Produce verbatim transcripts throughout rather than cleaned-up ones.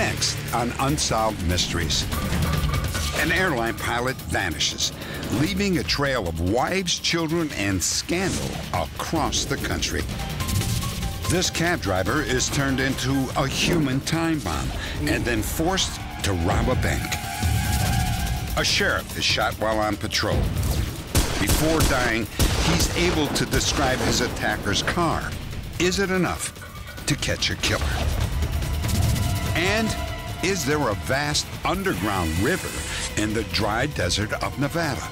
Next on Unsolved Mysteries. An airline pilot vanishes, leaving a trail of wives, children, and scandal across the country. This cab driver is turned into a human time bomb and then forced to rob a bank. A sheriff is shot while on patrol. Before dying, he's able to describe his attacker's car. Is it enough to catch a killer? And is there a vast underground river in the dry desert of Nevada?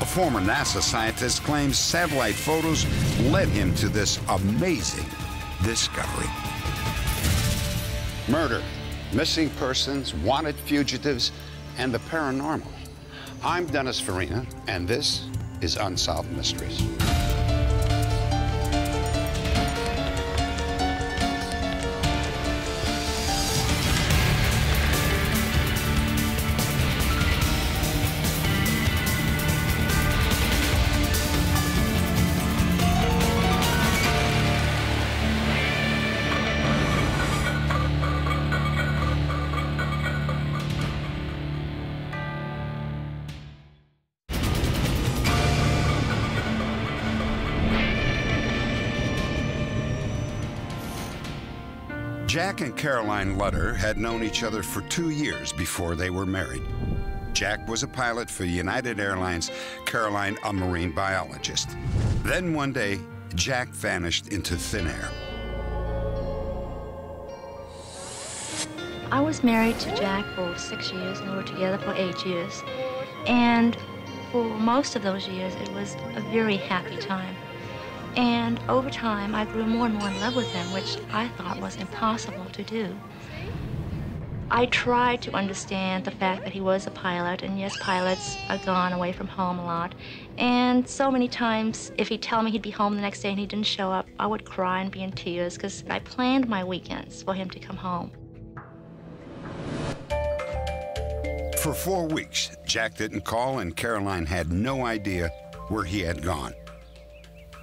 A former NASA scientist claims satellite photos led him to this amazing discovery. Murder, missing persons, wanted fugitives, and the paranormal. I'm Dennis Farina, and this is Unsolved Mysteries. Jack and Caroline Lutter had known each other for two years before they were married. Jack was a pilot for United Airlines, Caroline a marine biologist. Then one day, Jack vanished into thin air. I was married to Jack for six years, and we were together for eight years. And for most of those years, it was a very happy time. And over time, I grew more and more in love with him, which I thought was impossible to do. I tried to understand the fact that he was a pilot, and yes, pilots are gone away from home a lot. And so many times, if he'd tell me he'd be home the next day and he didn't show up, I would cry and be in tears, because I planned my weekends for him to come home. For four weeks, Jack didn't call, and Caroline had no idea where he had gone.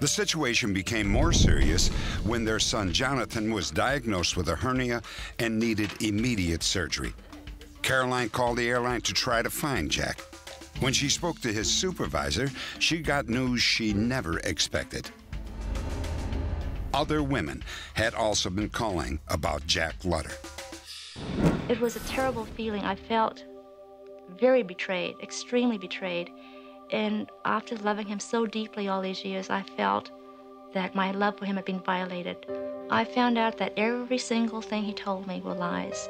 The situation became more serious when their son Jonathan was diagnosed with a hernia and needed immediate surgery. Caroline called the airline to try to find Jack. When she spoke to his supervisor, she got news she never expected. Other women had also been calling about Jack Lutter. It was a terrible feeling. I felt very betrayed, extremely betrayed. And after loving him so deeply all these years, I felt that my love for him had been violated. I found out that every single thing he told me were lies.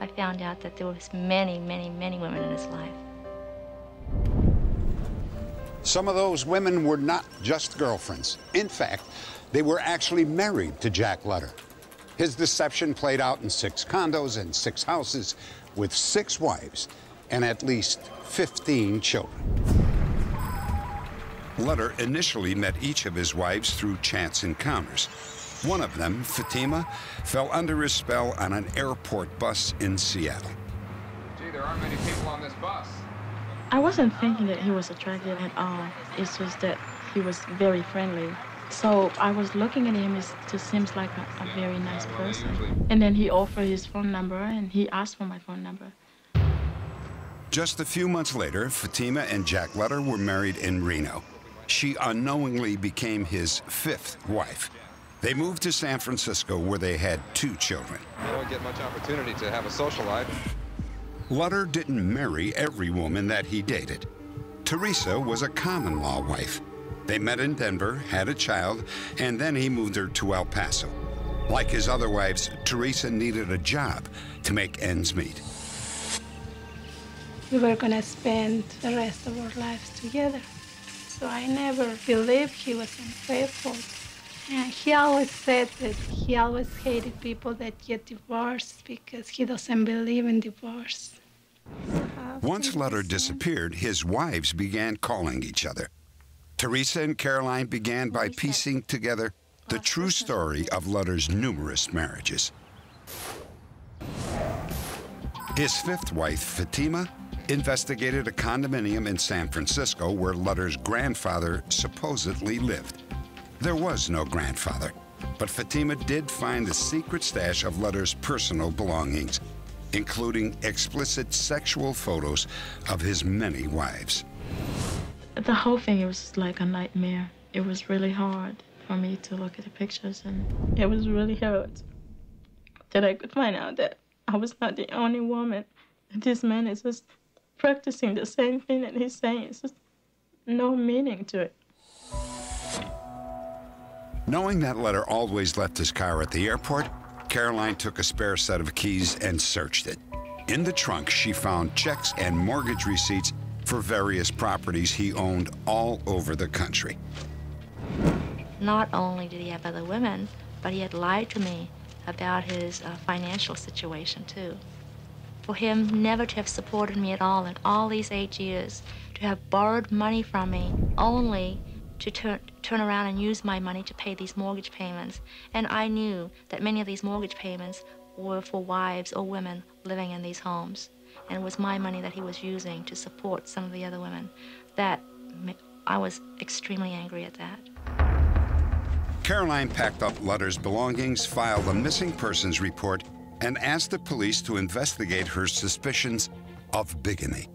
I found out that there was many, many, many women in his life. Some of those women were not just girlfriends. In fact, they were actually married to Jack Lutter. His deception played out in six condos and six houses with six wives and at least fifteen children. Lutter initially met each of his wives through chance encounters. One of them, Fatima, fell under his spell on an airport bus in Seattle. Gee, there aren't many people on this bus. I wasn't thinking that he was attractive at all. It's just that he was very friendly. So I was looking at him, it just seems like a, a very nice person. And then he offered his phone number, and he asked for my phone number. Just a few months later, Fatima and Jack Lutter were married in Reno. She unknowingly became his fifth wife. They moved to San Francisco, where they had two children. You don't get much opportunity to have a social life. Lutter didn't marry every woman that he dated. Teresa was a common-law wife. They met in Denver, had a child, and then he moved her to El Paso. Like his other wives, Teresa needed a job to make ends meet. We were going to spend the rest of our lives together. So I never believed he was unfaithful. And he always said that he always hated people that get divorced because he doesn't believe in divorce. Once Lutter disappeared, his wives began calling each other. Teresa and Caroline began by piecing together the true story of Lutter's numerous marriages. His fifth wife, Fatima, investigated a condominium in San Francisco where Lutter's grandfather supposedly lived. There was no grandfather, But Fatima did find the secret stash of Lutter's personal belongings, including explicit sexual photos of his many wives. The whole thing was like a nightmare. It was really hard for me to look at the pictures, and it was really hard that I could find out that I was not the only woman. This man is just practicing the same thing that he's saying. It's just no meaning to it. Knowing that Lutter always left his car at the airport, Caroline took a spare set of keys and searched it. In the trunk, she found checks and mortgage receipts for various properties he owned all over the country. Not only did he have other women, but he had lied to me about his uh, financial situation, too. For him never to have supported me at all in all these eight years, to have borrowed money from me only to turn, turn around and use my money to pay these mortgage payments. And I knew that many of these mortgage payments were for wives or women living in these homes. And it was my money that he was using to support some of the other women. That, I was extremely angry at that. Caroline packed up Lutter's belongings, filed a missing persons report, and asked the police to investigate her suspicions of bigamy.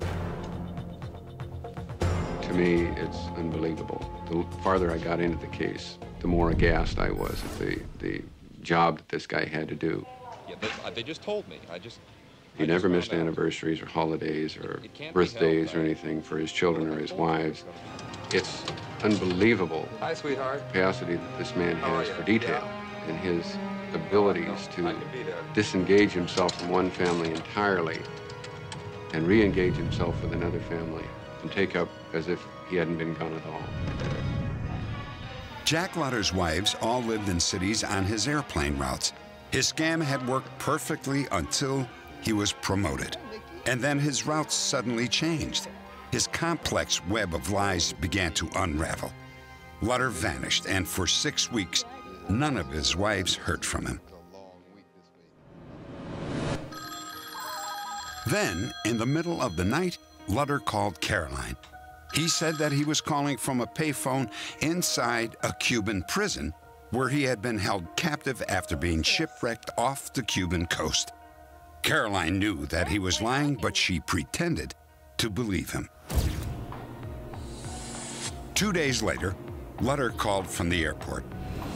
To me, it's unbelievable. The farther I got into the case, the more aghast I was at the, the job that this guy had to do. Yeah, they, they just told me. I just... He never missed anniversaries or holidays or birthdays or anything for his children or his wives. It's unbelievable. Hi, sweetheart. Capacity that this man has for detail and his abilities to disengage himself from one family entirely and re-engage himself with another family and take up as if he hadn't been gone at all. Jack Lutter's wives all lived in cities on his airplane routes. His scam had worked perfectly until he was promoted, and then his routes suddenly changed. His complex web of lies began to unravel. Lutter vanished, and for six weeks, none of his wives heard from him. Then, in the middle of the night, Lutter called Caroline. He said that he was calling from a payphone inside a Cuban prison where he had been held captive after being shipwrecked off the Cuban coast. Caroline knew that he was lying, but she pretended to believe him. Two days later, Lutter called from the airport.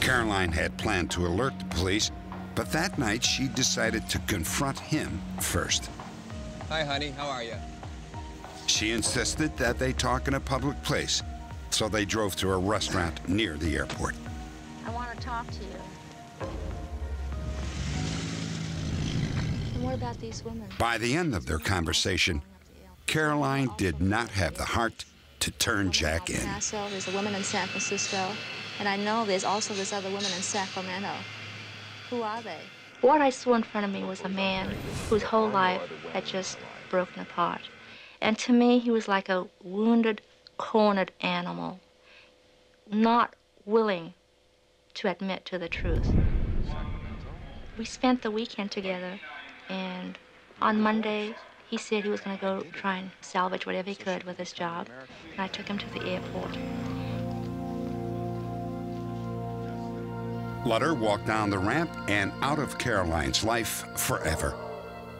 Caroline had planned to alert the police, but that night she decided to confront him first. Hi, honey, how are you? She insisted that they talk in a public place, so they drove to a restaurant near the airport. I want to talk to you. More about these women. By the end of their conversation, Caroline did not have the heart to turn Jack in. There's a woman in San Francisco, and I know there's also this other woman in Sacramento. Who are they? What I saw in front of me was a man whose whole life had just broken apart. And to me, he was like a wounded, cornered animal, not willing to admit to the truth. We spent the weekend together. And on Monday, he said he was going to go try and salvage whatever he could with his job. And I took him to the airport. Lutter walked down the ramp and out of Caroline's life forever.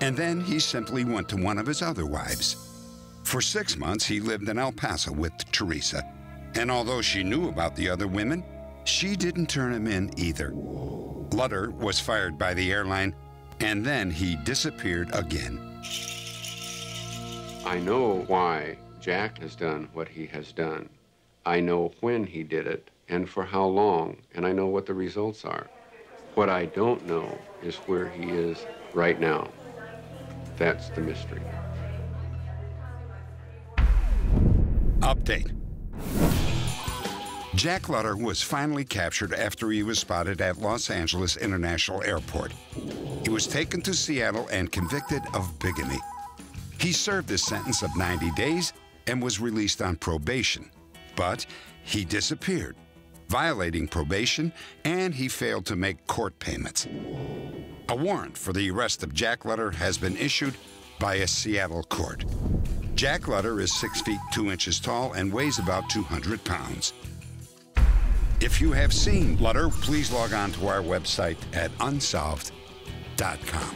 And then he simply went to one of his other wives. For six months, he lived in El Paso with Teresa. And although she knew about the other women, she didn't turn him in either. Lutter was fired by the airline, and then he disappeared again. I know why Jack has done what he has done. I know when he did it and for how long, and I know what the results are. What I don't know is where he is right now. That's the mystery. Update. Jack Lutter was finally captured after he was spotted at Los Angeles International Airport. He was taken to Seattle and convicted of bigamy. He served his sentence of ninety days and was released on probation, but he disappeared, violating probation, and he failed to make court payments. A warrant for the arrest of Jack Lutter has been issued by a Seattle court. Jack Lutter is six feet two inches tall and weighs about two hundred pounds. If you have seen Lutter, please log on to our website at unsolved dot com.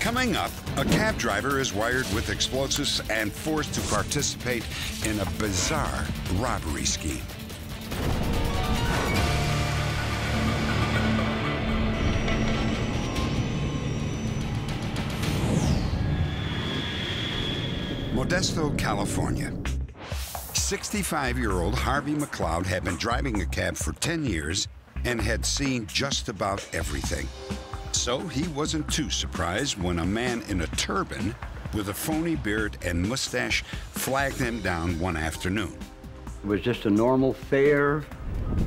Coming up, a cab driver is wired with explosives and forced to participate in a bizarre robbery scheme. Modesto, California. sixty-five-year-old Harvey McLeod had been driving a cab for ten years and had seen just about everything. So he wasn't too surprised when a man in a turban with a phony beard and mustache flagged him down one afternoon. It was just a normal fare.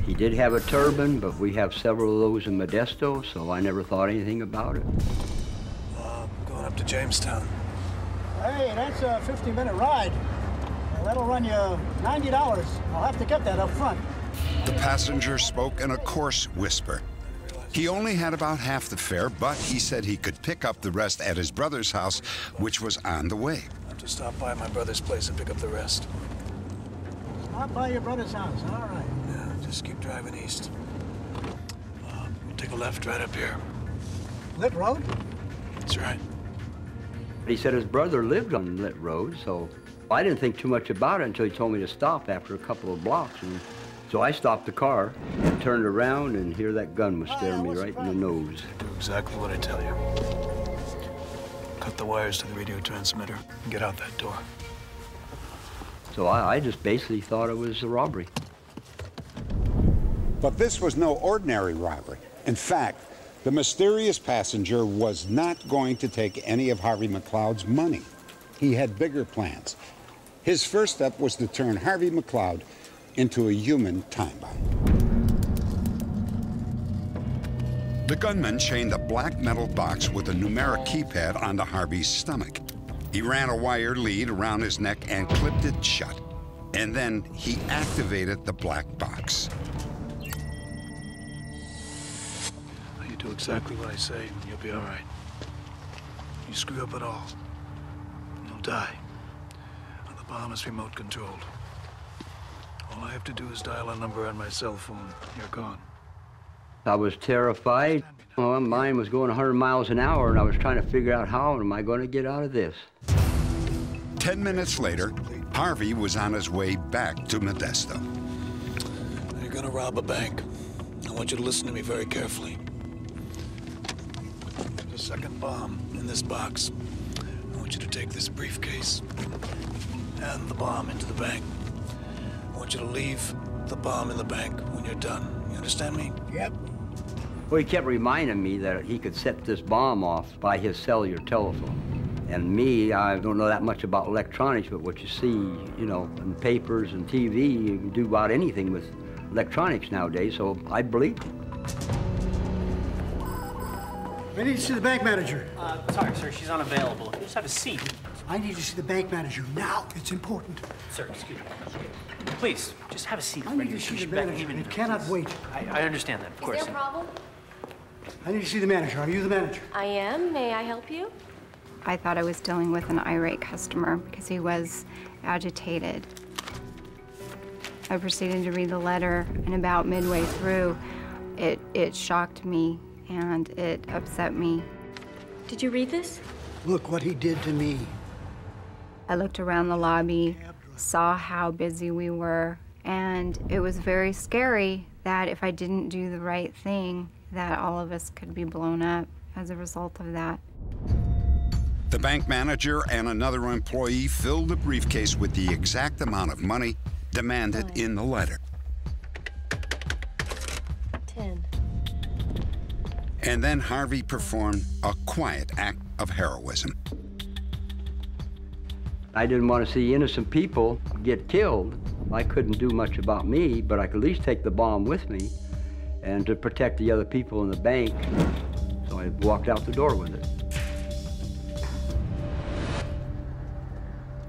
He did have a turban, but we have several of those in Modesto, so I never thought anything about it. Uh, I'm going up to Jamestown. Hey, that's a fifty-minute ride. That'll run you ninety dollars. I'll have to get that up front. The passenger spoke in a coarse whisper. He only had about half the fare, but he said he could pick up the rest at his brother's house, which was on the way. I have to stop by my brother's place and pick up the rest. Stop by your brother's house, all right. Yeah, just keep driving east. Uh, we'll take a left right up here. Lit Road? That's right. He said his brother lived on Lit Road, so I didn't think too much about it until he told me to stop after a couple of blocks. And so I stopped the car and turned around, and here that gun was staring me right in the nose. Do exactly what I tell you. Cut the wires to the radio transmitter and get out that door. So I, I just basically thought it was a robbery. But this was no ordinary robbery. In fact, the mysterious passenger was not going to take any of Harvey McLeod's money. He had bigger plans. His first step was to turn Harvey McLeod into a human time bomb. The gunman chained a black metal box with a numeric keypad onto Harvey's stomach. He ran a wire lead around his neck and clipped it shut. And then he activated the black box. You do exactly what I say, and you'll be all right. You screw up at all, you'll die. The bomb is remote controlled. All I have to do is dial a number on my cell phone. You're gone. I was terrified. Well, my mind was going a hundred miles an hour, and I was trying to figure out how am I going to get out of this. Ten minutes later, Harvey was on his way back to Modesto. You're going to rob a bank. I want you to listen to me very carefully. There's a second bomb in this box. I want you to take this briefcase and the bomb into the bank. I want you to leave the bomb in the bank when you're done. You understand me? Yep. Well, he kept reminding me that he could set this bomb off by his cellular telephone. And me, I don't know that much about electronics, but what you see, you know, in papers and T V, you can do about anything with electronics nowadays, so I believe him. I need to see the bank manager. Uh, sorry, sir, she's unavailable. Just have a seat. I need to see the bank manager now. It's important. Sir, excuse me. Please, just have a seat. I need to see the manager. It cannot wait. I, I understand that, of course. Is there a problem? I need to see the manager. Are you the manager? I am. May I help you? I thought I was dealing with an irate customer because he was agitated. I proceeded to read the letter, and about midway through, it, it shocked me and it upset me. Did you read this? Look what he did to me. I looked around the lobby, saw how busy we were, and it was very scary that if I didn't do the right thing, that all of us could be blown up as a result of that. The bank manager and another employee filled the briefcase with the exact amount of money demanded Nine. in the letter. Ten. And then Harvey performed a quiet act of heroism. I didn't want to see innocent people get killed. I couldn't do much about me, but I could at least take the bomb with me and to protect the other people in the bank. So I walked out the door with it.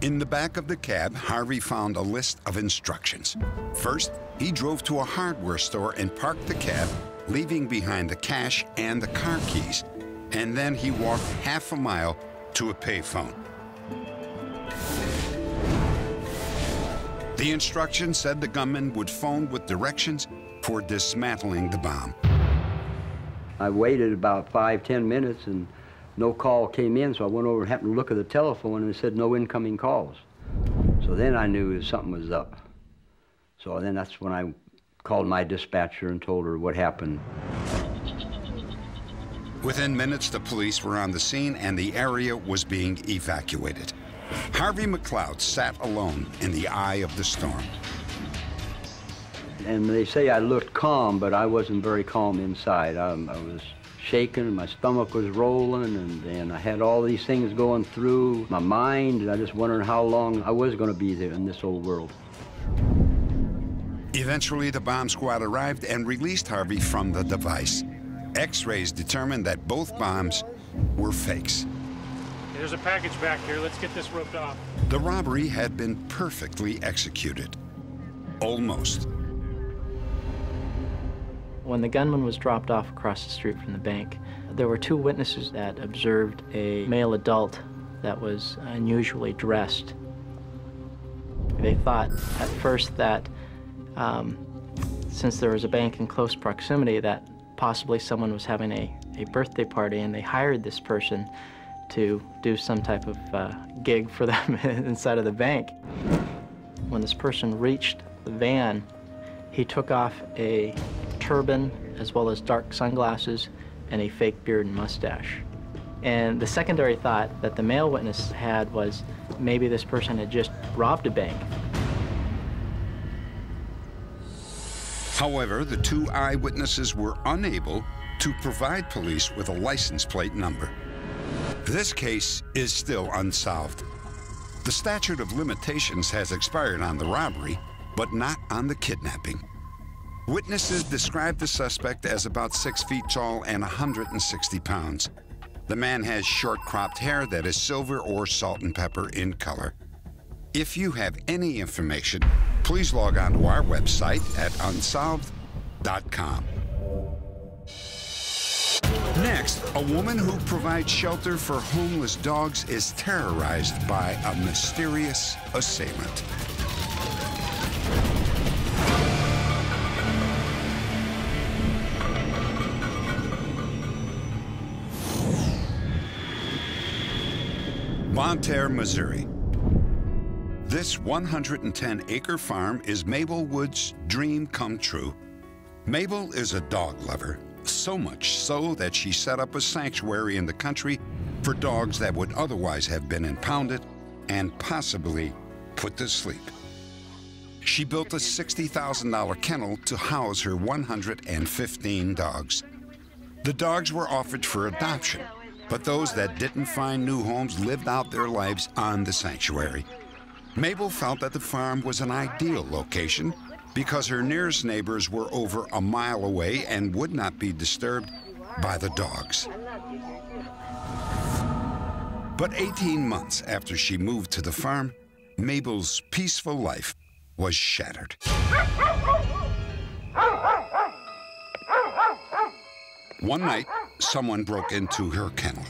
In the back of the cab, Harvey found a list of instructions. First, he drove to a hardware store and parked the cab, leaving behind the cash and the car keys. And then he walked half a mile to a payphone. The instructions said the gunman would phone with directions for dismantling the bomb. I waited about five, ten minutes, and no call came in, so I went over and happened to look at the telephone, and it said no incoming calls. So then I knew something was up. So then that's when I called my dispatcher and told her what happened. Within minutes, the police were on the scene, and the area was being evacuated. Harvey McLeod sat alone in the eye of the storm. And they say I looked calm, but I wasn't very calm inside. I, I was shaking, and my stomach was rolling, and, and I had all these things going through my mind, and I just wondered how long I was going to be there in this old world. Eventually, the bomb squad arrived and released Harvey from the device. X-rays determined that both bombs were fakes. There's a package back here. Let's get this roped off. The robbery had been perfectly executed. Almost. When the gunman was dropped off across the street from the bank, there were two witnesses that observed a male adult that was unusually dressed. They thought at first that um, since there was a bank in close proximity, that possibly someone was having a, a birthday party, and they hired this person to do some type of uh, gig for them inside of the bank. When this person reached the van, he took off a turban, as well as dark sunglasses, and a fake beard and mustache. And the secondary thought that the male witness had was maybe this person had just robbed a bank. However, the two eyewitnesses were unable to provide police with a license plate number. This case is still unsolved. The statute of limitations has expired on the robbery, but not on the kidnapping. Witnesses described the suspect as about six feet tall and one hundred sixty pounds. The man has short cropped hair that is silver or salt and pepper in color. If you have any information, please log on to our website at unsolved dot com. Next, a woman who provides shelter for homeless dogs is terrorized by a mysterious assailant. Bonter, Missouri. This one hundred ten acre farm is Mabel Wood's dream come true. Mabel is a dog lover, so much so that she set up a sanctuary in the country for dogs that would otherwise have been impounded and possibly put to sleep. She built a sixty thousand dollar kennel to house her one hundred fifteen dogs. The dogs were offered for adoption, but those that didn't find new homes lived out their lives on the sanctuary. Mabel felt that the farm was an ideal location because her nearest neighbors were over a mile away and would not be disturbed by the dogs. But eighteen months after she moved to the farm, Mabel's peaceful life was shattered. One night, someone broke into her kennel.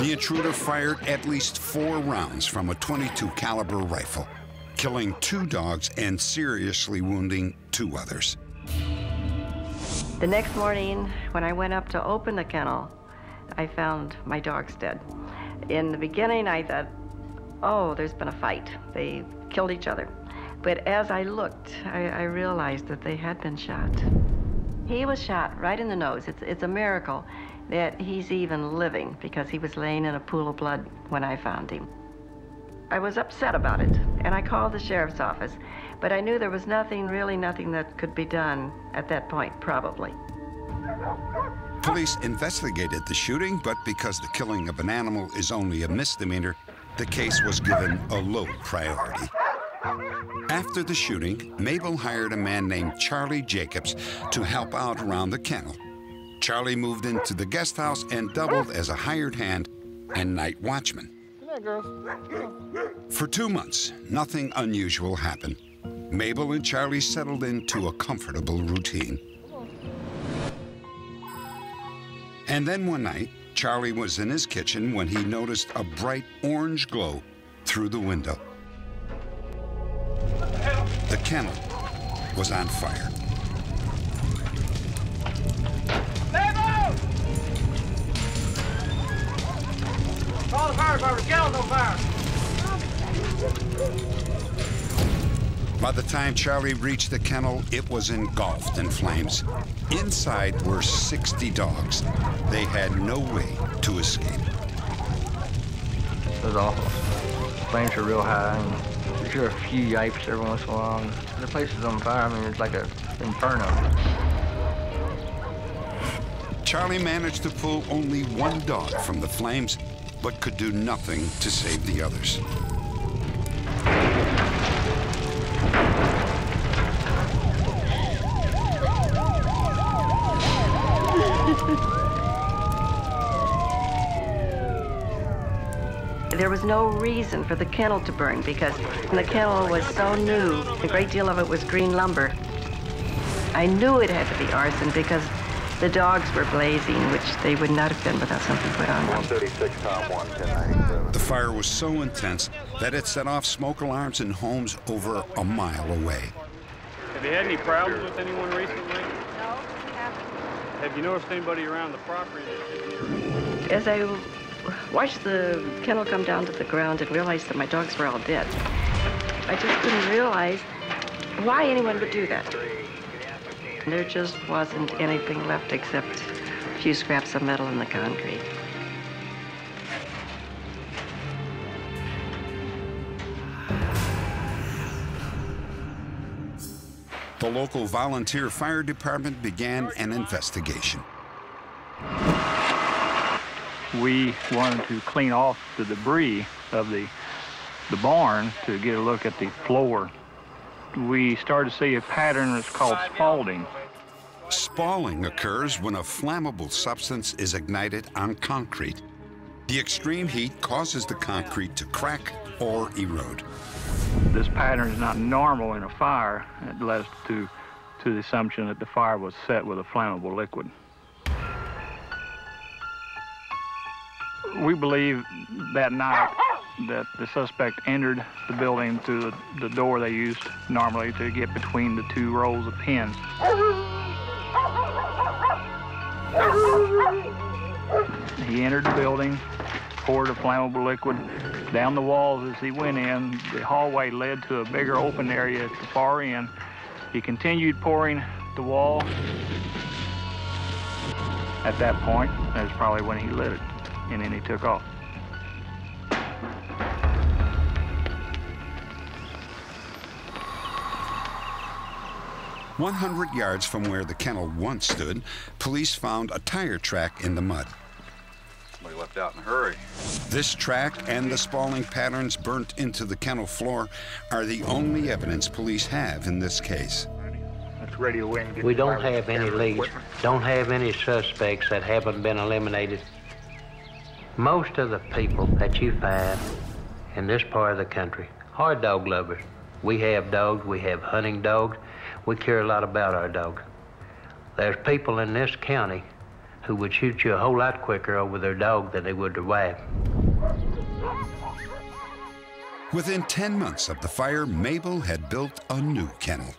The intruder fired at least four rounds from a twenty-two caliber rifle, killing two dogs and seriously wounding two others. The next morning, when I went up to open the kennel, I found my dogs dead. In the beginning, I thought, oh, there's been a fight. They killed each other. But as I looked, I, I realized that they had been shot. He was shot right in the nose. It's, it's a miracle that he's even living, because he was laying in a pool of blood when I found him. I was upset about it, and I called the sheriff's office, but I knew there was nothing, really nothing that could be done at that point, probably. Police investigated the shooting, but because the killing of an animal is only a misdemeanor, the case was given a low priority. After the shooting, Mabel hired a man named Charlie Jacobs to help out around the kennel. Charlie moved into the guest house and doubled as a hired hand and night watchman. For two months, nothing unusual happened. Mabel and Charlie settled into a comfortable routine. And then one night, Charlie was in his kitchen when he noticed a bright orange glow through the window. The kennel was on fire. Mabel! Call the fire department. Kennel's on fire. By the time Charlie reached the kennel, it was engulfed in flames. Inside were sixty dogs. They had no way to escape. It was awful. Flames were real high. And we hear a few yipes every once in a while. And the place is on fire. I mean, it's like an inferno. Charlie managed to pull only one dog from the flames, but could do nothing to save the others. There was no reason for the kennel to burn because the kennel was so new, a great deal of it was green lumber. I knew it had to be arson because the dogs were blazing, which they would not have been without something put on them. The fire was so intense that it set off smoke alarms in homes over a mile away. Have you had any problems with anyone recently? No, we haven't. Have you noticed anybody around the property? As I watched the kennel come down to the ground and realized that my dogs were all dead, I just couldn't realize why anyone would do that. There just wasn't anything left except a few scraps of metal in the concrete. The local volunteer fire department began an investigation. We wanted to clean off the debris of the, the barn to get a look at the floor. We started to see a pattern that's called spalling. Spalling occurs when a flammable substance is ignited on concrete. The extreme heat causes the concrete to crack or erode. This pattern is not normal in a fire. It led us to, to the assumption that the fire was set with a flammable liquid. We believe that night that the suspect entered the building through the, the door they used normally to get between the two rolls of pins. He entered the building, poured a flammable liquid down the walls as he went in. The hallway led to a bigger open area at the far end. He continued pouring the wall. At that point, that's probably when he lit it. And then he took off. one hundred yards from where the kennel once stood, police found a tire track in the mud. Somebody left out in a hurry. This track and the spalling patterns burnt into the kennel floor are the only evidence police have in this case. Radio wind. We don't have any leads, don't have any suspects that haven't been eliminated. Most of the people that you find in this part of the country are dog lovers. We have dogs, we have hunting dogs, we care a lot about our dogs. There's people in this county who would shoot you a whole lot quicker over their dog than they would their wife. Within ten months of the fire, Mabel had built a new kennel.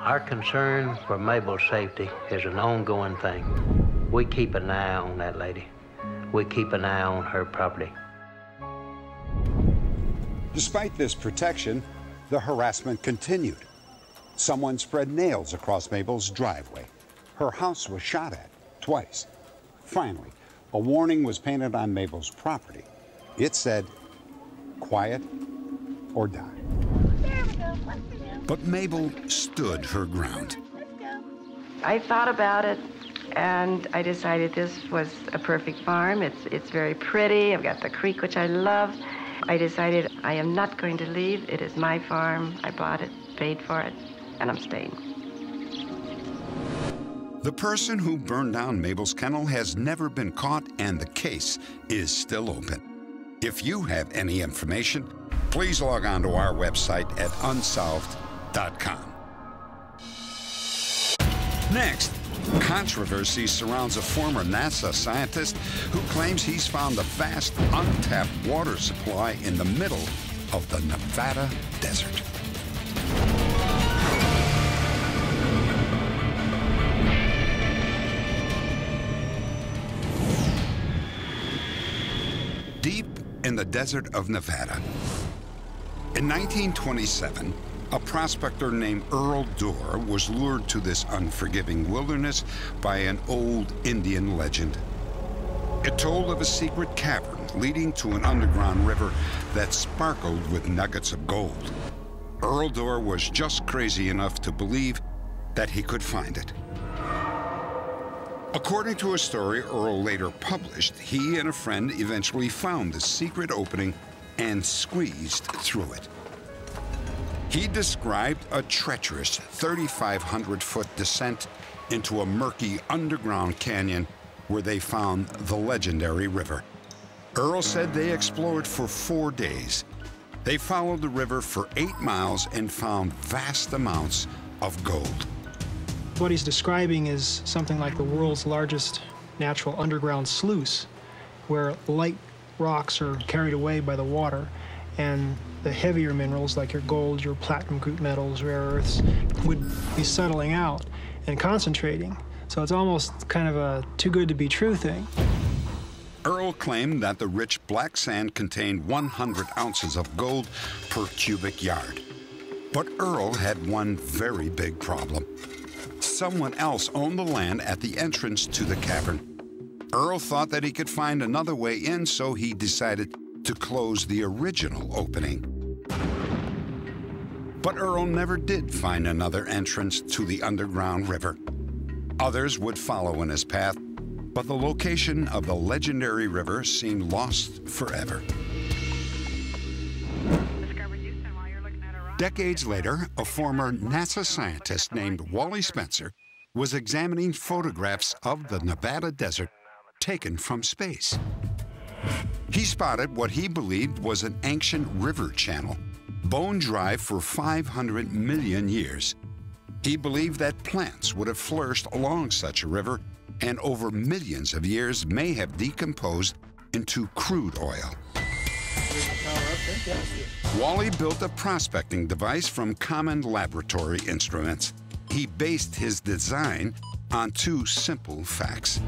Our concern for Mabel's safety is an ongoing thing. We keep an eye on that lady. We keep an eye on her property. Despite this protection, the harassment continued. Someone spread nails across Mabel's driveway. Her house was shot at twice. Finally, a warning was painted on Mabel's property. It said, "Quiet or die." But Mabel stood her ground. I thought about it. And I decided this was a perfect farm. It's, it's very pretty. I've got the creek, which I love. I decided I am not going to leave. It is my farm. I bought it, paid for it, and I'm staying. The person who burned down Mabel's kennel has never been caught, and the case is still open. If you have any information, please log on to our website at unsolved dot com. Next, Controversy surrounds a former NASA scientist who claims he's found a vast, untapped water supply in the middle of the Nevada desert. Deep in the desert of Nevada, in nineteen twenty-seven, a prospector named Earl Dorr was lured to this unforgiving wilderness by an old Indian legend. It told of a secret cavern leading to an underground river that sparkled with nuggets of gold. Earl Dorr was just crazy enough to believe that he could find it. According to a story Earl later published, he and a friend eventually found the secret opening and squeezed through it. He described a treacherous three thousand five hundred foot descent into a murky underground canyon where they found the legendary river. Earl said they explored for four days. They followed the river for eight miles and found vast amounts of gold. What he's describing is something like the world's largest natural underground sluice, where light rocks are carried away by the water, and the heavier minerals, like your gold, your platinum group metals, rare earths, would be settling out and concentrating. So it's almost kind of a too-good-to-be-true thing. Earl claimed that the rich black sand contained one hundred ounces of gold per cubic yard. But Earl had one very big problem. Someone else owned the land at the entrance to the cavern. Earl thought that he could find another way in, so he decided to close the original opening. But Earl never did find another entrance to the underground river. Others would follow in his path, but the location of the legendary river seemed lost forever. Decades later, a former NASA scientist named Wally Spencer was examining photographs of the Nevada desert taken from space. He spotted what he believed was an ancient river channel, bone dry for five hundred million years. He believed that plants would have flourished along such a river and over millions of years may have decomposed into crude oil. Wally built a prospecting device from common laboratory instruments. He based his design on two simple facts.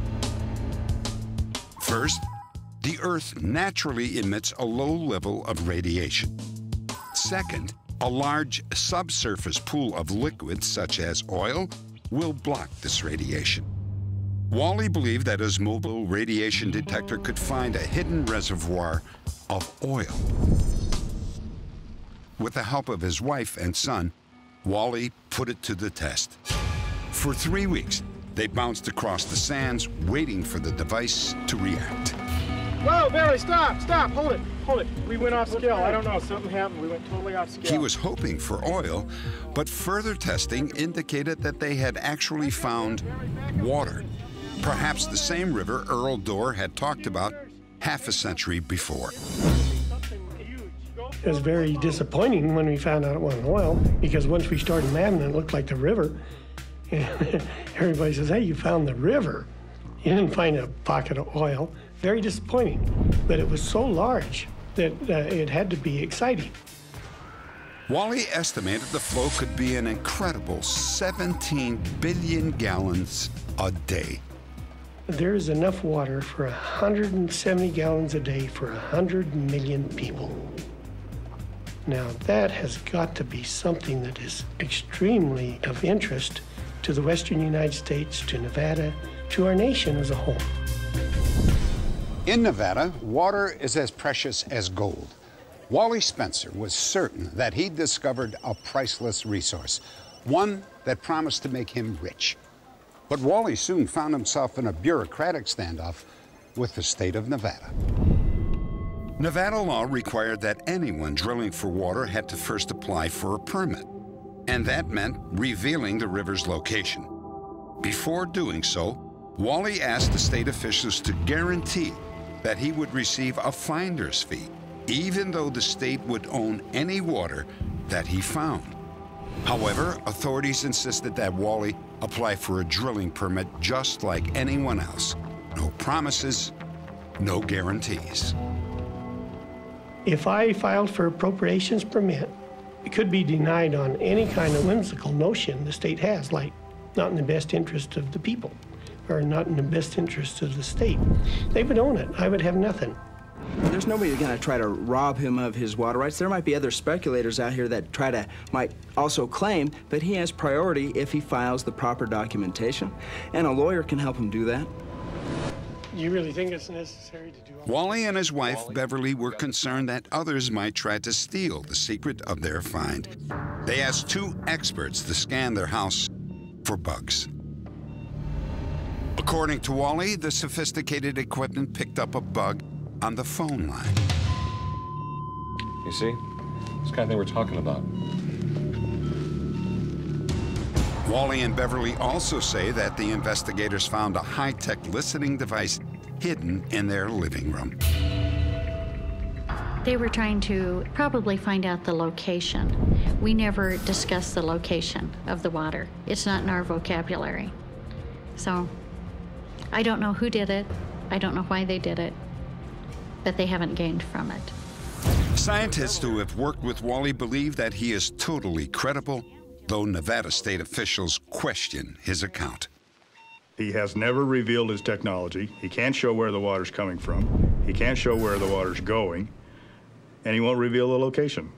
First, the Earth naturally emits a low level of radiation. Second, a large subsurface pool of liquids, such as oil, will block this radiation. Wally believed that his mobile radiation detector could find a hidden reservoir of oil. With the help of his wife and son, Wally put it to the test. For three weeks, they bounced across the sands, waiting for the device to react. Whoa, Barry, stop, stop, hold it, hold it. We went off scale, I don't know, something happened, we went totally off scale. He was hoping for oil, but further testing indicated that they had actually found water, perhaps the same river Earl Dorr had talked about half a century before. It was very disappointing when we found out it wasn't oil, because once we started mapping, it looked like the river. And everybody says, hey, you found the river. You didn't find a pocket of oil. Very disappointing, but it was so large that uh, it had to be exciting. Wally estimated the flow could be an incredible seventeen billion gallons a day. There is enough water for one hundred seventy gallons a day for one hundred million people. Now that has got to be something that is extremely of interest to the Western United States, to Nevada, to our nation as a whole. In Nevada, water is as precious as gold. Wally Spencer was certain that he'd discovered a priceless resource, one that promised to make him rich. But Wally soon found himself in a bureaucratic standoff with the state of Nevada. Nevada law required that anyone drilling for water had to first apply for a permit, and that meant revealing the river's location. Before doing so, Wally asked the state officials to guarantee that he would receive a finder's fee, even though the state would own any water that he found. However, authorities insisted that Wally apply for a drilling permit just like anyone else. No promises, no guarantees. If I filed for appropriations permit, it could be denied on any kind of whimsical notion the state has, like not in the best interest of the people or not in the best interest of the state. They would own it. I would have nothing. There's nobody going to try to rob him of his water rights. There might be other speculators out here that try to, might also claim, but he has priority if he files the proper documentation, and a lawyer can help him do that. You really think it's necessary to do all Wally and his wife, Wally, Beverly, were concerned that others might try to steal the secret of their find. They asked two experts to scan their house for bugs. According to Wally, the sophisticated equipment picked up a bug on the phone line. You see? It's the kind of thing we're talking about. Wally and Beverly also say that the investigators found a high-tech listening device hidden in their living room. They were trying to probably find out the location. We never discussed the location of the water. It's not in our vocabulary. So I don't know who did it. I don't know why they did it, but they haven't gained from it. Scientists who have worked with Wally believe that he is totally credible, though Nevada state officials question his account. He has never revealed his technology. He can't show where the water's coming from. He can't show where the water's going. And he won't reveal the location.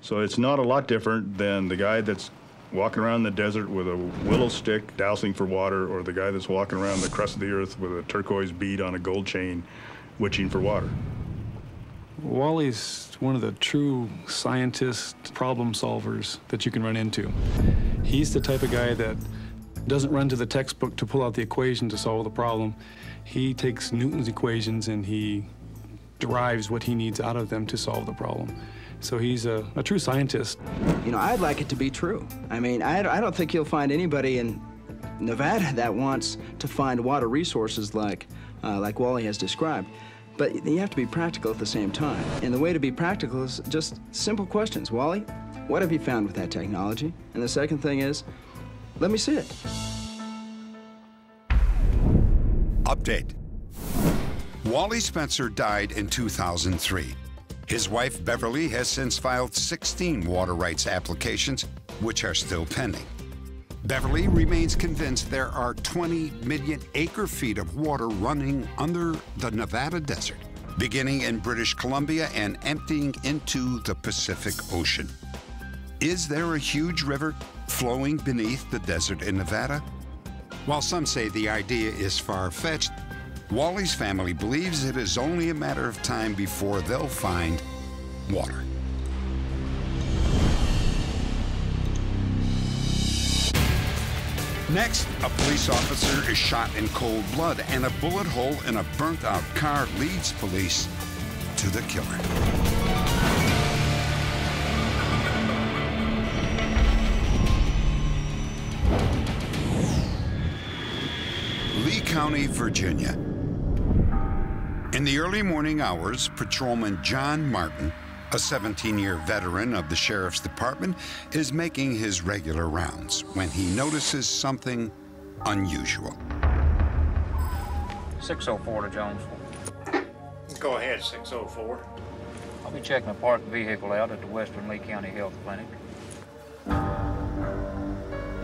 So it's not a lot different than the guy that's walking around the desert with a willow stick dousing for water, or the guy that's walking around the crust of the earth with a turquoise bead on a gold chain witching for water. Wally's one of the true scientist problem solvers that you can run into. He's the type of guy that doesn't run to the textbook to pull out the equation to solve the problem. He takes Newton's equations and he derives what he needs out of them to solve the problem. So he's a, a true scientist. You know, I'd like it to be true. I mean, I, I don't think you'll find anybody in Nevada that wants to find water resources like, uh, like Wally has described. But you have to be practical at the same time. And the way to be practical is just simple questions. Wally, what have you found with that technology? And the second thing is, let me see it. Update. Wally Spencer died in two thousand three. His wife, Beverly, has since filed sixteen water rights applications, which are still pending. Beverly remains convinced there are twenty million acre feet of water running under the Nevada desert, beginning in British Columbia and emptying into the Pacific Ocean. Is there a huge river flowing beneath the desert in Nevada? While some say the idea is far-fetched, Wally's family believes it is only a matter of time before they'll find water. Next, a police officer is shot in cold blood, and a bullet hole in a burnt-out car leads police to the killer. Lee County, Virginia. In the early morning hours, patrolman John Martin, a seventeen-year veteran of the sheriff's department, is making his regular rounds when he notices something unusual. six oh four to Jones. Go ahead, six oh four. I'll be checking a parked vehicle out at the Western Lee County Health Clinic.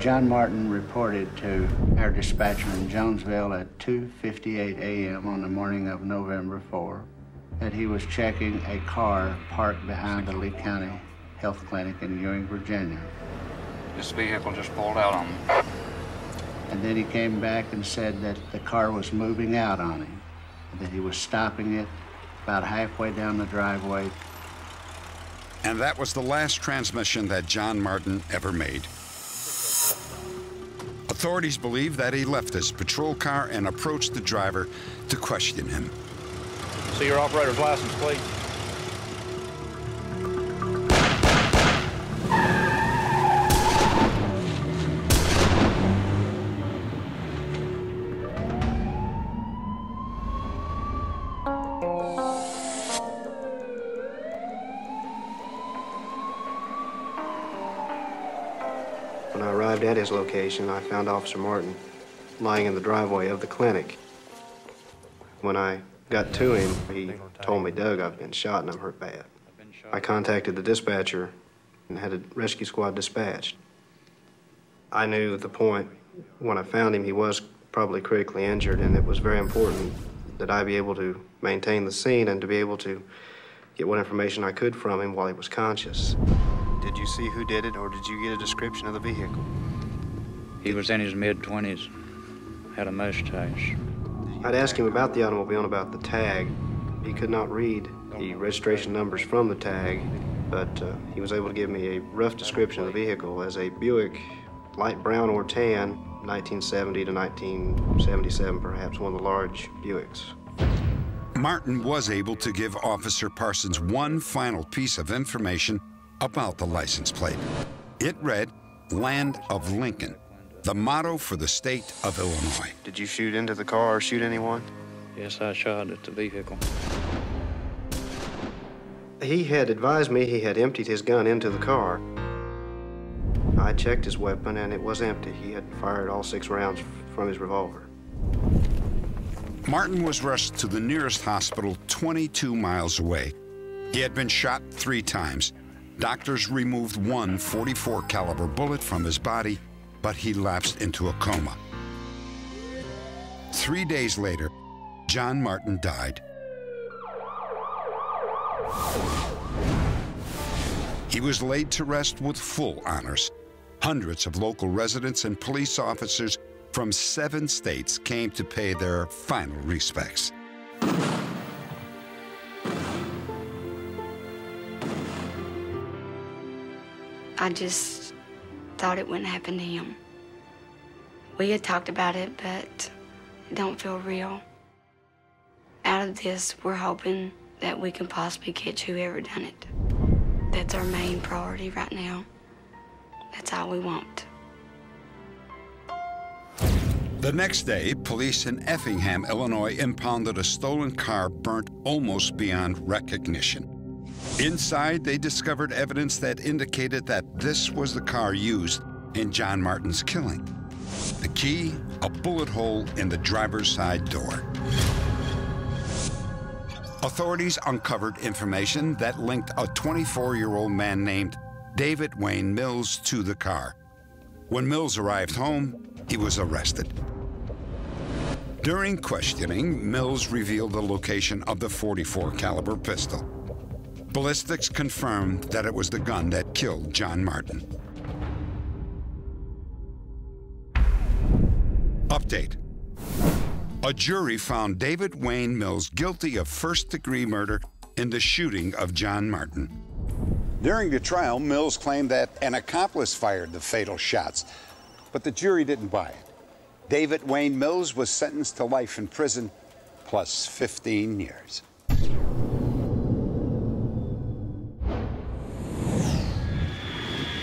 John Martin reported to our dispatcher in Jonesville at two fifty-eight a m on the morning of November fourth. That he was checking a car parked behind the Lee County Health Clinic in Ewing, Virginia. This vehicle just pulled out on him. And then he came back and said that the car was moving out on him, and that he was stopping it about halfway down the driveway. And that was the last transmission that John Martin ever made. Authorities believe that he left his patrol car and approached the driver to question him. See your operator's license, please. at his location, I found Officer Martin lying in the driveway of the clinic. When I got to him, he told me, Doug, I've been shot and I'm hurt bad. I contacted the dispatcher and had a rescue squad dispatched. I knew at the point when I found him, he was probably critically injured, and it was very important that I be able to maintain the scene and to be able to get what information I could from him while he was conscious. Did you see who did it, or did you get a description of the vehicle? He was in his mid-twenties, had a mustache. I'd asked him about the automobile and about the tag. He could not read the registration numbers from the tag, but uh, he was able to give me a rough description of the vehicle as a Buick, light brown or tan, nineteen seventy to nineteen seventy-seven, perhaps, one of the large Buicks. Martin was able to give Officer Parsons one final piece of information about the license plate. It read, Land of Lincoln, the motto for the state of Illinois. Did you shoot into the car or shoot anyone? Yes, I shot at the vehicle. He had advised me he had emptied his gun into the car. I checked his weapon, and it was empty. He had fired all six rounds from his revolver. Martin was rushed to the nearest hospital twenty-two miles away. He had been shot three times. Doctors removed one forty-four caliber bullet from his body, but he lapsed into a coma. Three days later, John Martin died. He was laid to rest with full honors. Hundreds of local residents and police officers from seven states came to pay their final respects. I just thought it wouldn't happen to him. We had talked about it, but it don't feel real. Out of this, we're hoping that we can possibly catch whoever done it. That's our main priority right now. That's all we want. The next day, police in Effingham, Illinois, impounded a stolen car burnt almost beyond recognition. Inside, they discovered evidence that indicated that this was the car used in John Martin's killing. The key, a bullet hole in the driver's side door. Authorities uncovered information that linked a twenty-four-year-old man named David Wayne Mills to the car. When Mills arrived home, he was arrested. During questioning, Mills revealed the location of the forty-four caliber pistol. Ballistics confirmed that it was the gun that killed John Martin. Update. A jury found David Wayne Mills guilty of first-degree murder in the shooting of John Martin. During the trial, Mills claimed that an accomplice fired the fatal shots, but the jury didn't buy it. David Wayne Mills was sentenced to life in prison, plus fifteen years.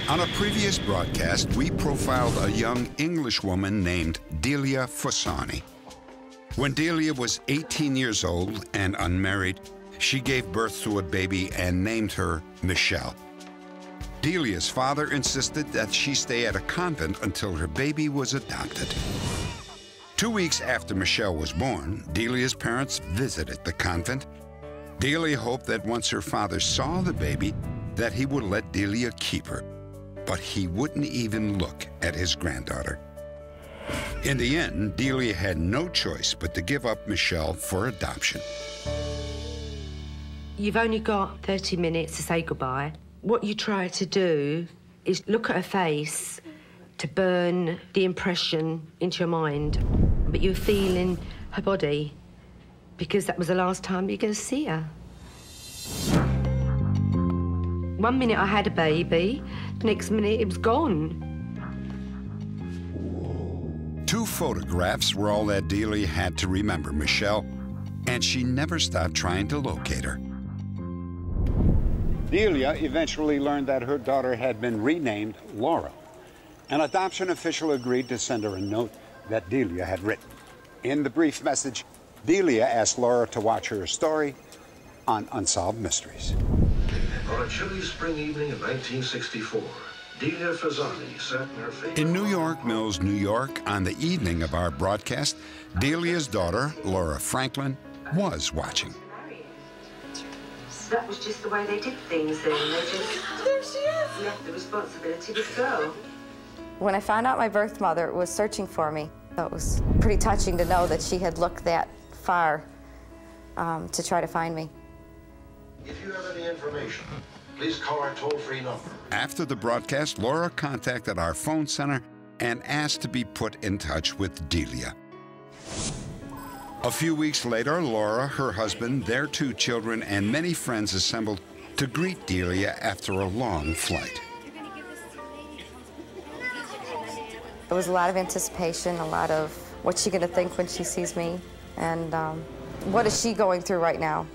On a previous broadcast, we profiled a young Englishwoman named Delia Fossani. When Delia was eighteen years old and unmarried, she gave birth to a baby and named her Michelle. Delia's father insisted that she stay at a convent until her baby was adopted. Two weeks after Michelle was born, Delia's parents visited the convent. Delia hoped that once her father saw the baby, that he would let Delia keep her, but he wouldn't even look at his granddaughter. In the end, Delia had no choice but to give up Michelle for adoption. You've only got thirty minutes to say goodbye. What you try to do is look at her face to burn the impression into your mind, but you're feeling her body because that was the last time you're going to see her. One minute I had a baby, the next minute it was gone. Two photographs were all that Delia had to remember Michelle, and she never stopped trying to locate her. Delia eventually learned that her daughter had been renamed Laura. An adoption official agreed to send her a note that Delia had written. In the brief message, Delia asked Laura to watch her story on Unsolved Mysteries. On a chilly spring evening in nineteen sixty-four, Delia Fossani sat in her favorite. In New York Mills, New York, on the evening of our broadcast, Delia's daughter, Laura Franklin, was watching. That was just the way they did things then. They just there she is. Left the responsibility to go. When I found out my birth mother was searching for me, it was pretty touching to know that she had looked that far um, to try to find me. If you have any information, please call our toll-free number. After the broadcast, Laura contacted our phone center and asked to be put in touch with Delia. A few weeks later, Laura, her husband, their two children, and many friends assembled to greet Delia after a long flight. There was a lot of anticipation, a lot of what's she going to think when she sees me, and um, what is she going through right now?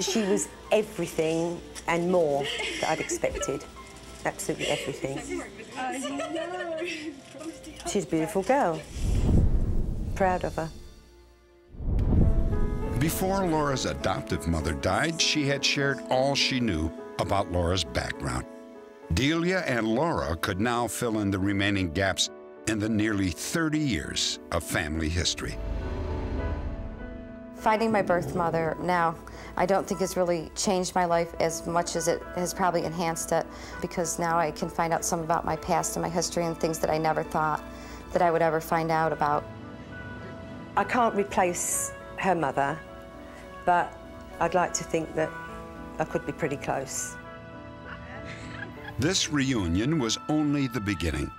She was everything and more that I'd expected. Absolutely everything. She's a beautiful girl. Proud of her. Before Laura's adoptive mother died, she had shared all she knew about Laura's background. Delia and Laura could now fill in the remaining gaps in the nearly thirty years of family history. Finding my birth mother now, I don't think it's really changed my life as much as it has probably enhanced it, because now I can find out some about my past and my history and things that I never thought that I would ever find out about. I can't replace her mother, but I'd like to think that I could be pretty close. This reunion was only the beginning.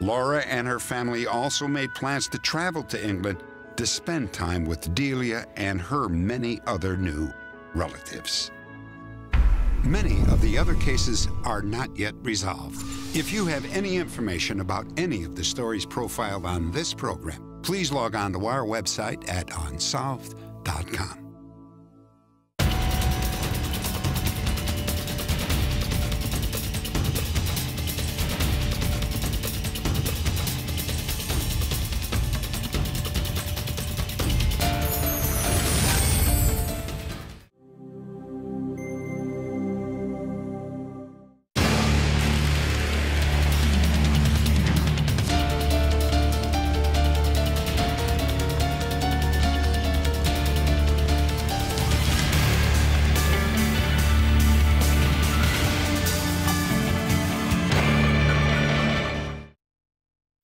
Laura and her family also made plans to travel to England to spend time with Delia and her many other new relatives. Many of the other cases are not yet resolved. If you have any information about any of the stories profiled on this program, please log on to our website at unsolved dot com.